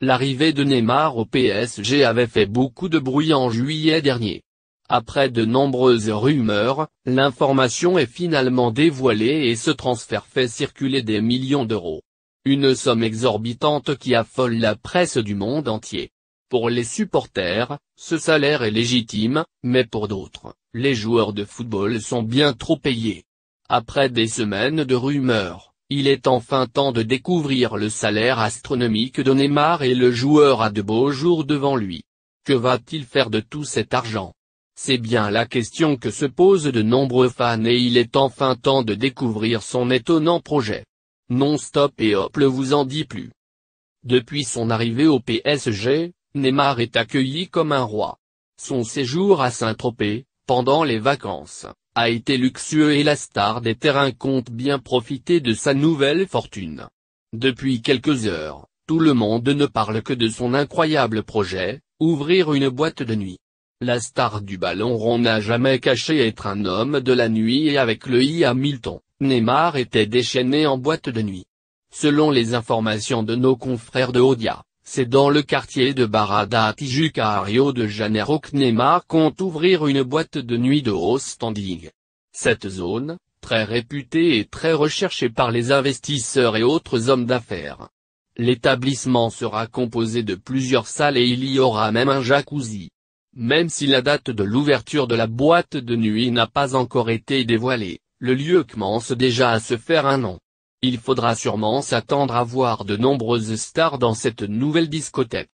L'arrivée de Neymar au PSG avait fait beaucoup de bruit en juillet dernier. Après de nombreuses rumeurs, l'information est finalement dévoilée et ce transfert fait circuler des millions d'euros. Une somme exorbitante qui affole la presse du monde entier. Pour les supporters, ce salaire est légitime, mais pour d'autres, les joueurs de football sont bien trop payés. Après des semaines de rumeurs, il est enfin temps de découvrir le salaire astronomique de Neymar et le joueur a de beaux jours devant lui. Que va-t-il faire de tout cet argent? C'est bien la question que se posent de nombreux fans et il est enfin temps de découvrir son étonnant projet. Non-stop et hop le vous en dit plus. Depuis son arrivée au PSG, Neymar est accueilli comme un roi. Son séjour à Saint-Tropez, pendant les vacances, a été luxueux et la star des terrains compte bien profiter de sa nouvelle fortune. Depuis quelques heures, tout le monde ne parle que de son incroyable projet, ouvrir une boîte de nuit. La star du ballon rond n'a jamais caché être un homme de la nuit et avec le I à Milton, Neymar était déchaîné en boîte de nuit. Selon les informations de nos confrères de Audia, c'est dans le quartier de Barra da Tijuca à Rio de Janeiro que Neymar compte ouvrir une boîte de nuit de haut standing. Cette zone, très réputée et très recherchée par les investisseurs et autres hommes d'affaires. L'établissement sera composé de plusieurs salles et il y aura même un jacuzzi. Même si la date de l'ouverture de la boîte de nuit n'a pas encore été dévoilée, le lieu commence déjà à se faire un nom. Il faudra sûrement s'attendre à voir de nombreuses stars dans cette nouvelle discothèque.